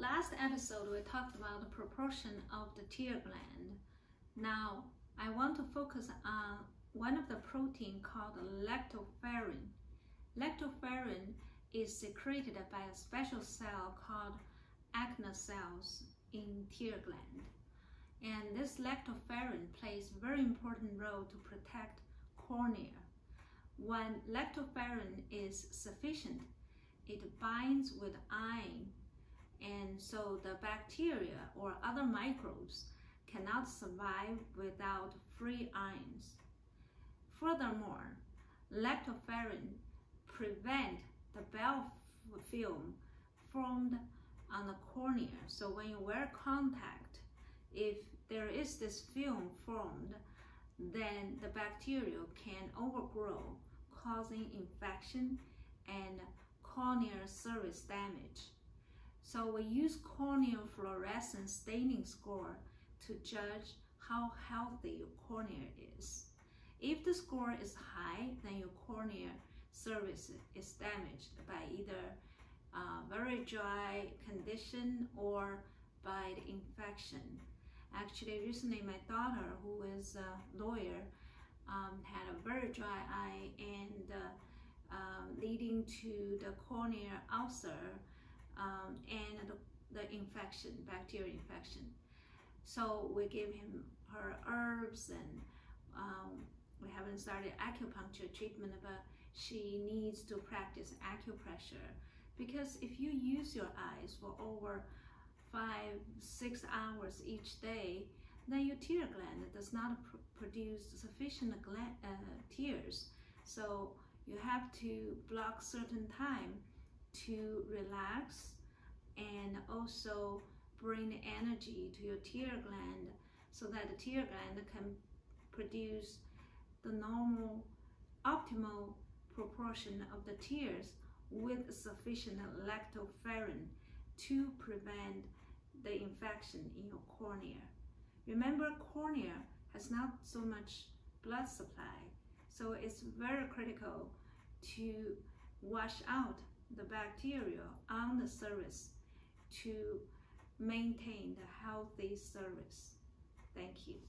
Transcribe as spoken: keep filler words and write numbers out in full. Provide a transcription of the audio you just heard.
last episode we talked about the proportion of the tear gland. Now I want to focus on one of the protein called lactoferrin. Lactoferrin is secreted by a special cell called acne cells in tear gland. And this lactoferrin plays a very important role to protect cornea. When lactoferrin is sufficient, it binds with iron, and so the bacteria or other microbes cannot survive without free ions. Furthermore, lactoferrin prevents the bell film formed on the cornea. So when you wear contact, if there is this film formed, then the bacteria can overgrow, causing infection and corneal surface damage. So we use corneal fluorescence staining score to judge how healthy your cornea is. If the score is high, then your corneal surface is damaged by either uh, very dry condition or by the infection. Actually, recently my daughter, who is a lawyer, um, had a very dry eye and uh, um, leading to the corneal ulcer um, and the, the infection, bacterial infection. So we gave him her herbs, and um, we haven't started acupuncture treatment, but she needs to practice acupressure, because if you use your eyes for over five, six hours each day, then your tear gland does not pr produce sufficient gla uh, tears. So you have to block certain time to relax and also bring the energy to your tear gland so that the tear gland can produce the normal, optimal proportion of the tears with sufficient lactoferrin to prevent the infection in your cornea. Remember, cornea has not so much blood supply, so it's very critical to wash out the bacteria on the surface to maintain the healthy surface. Thank you.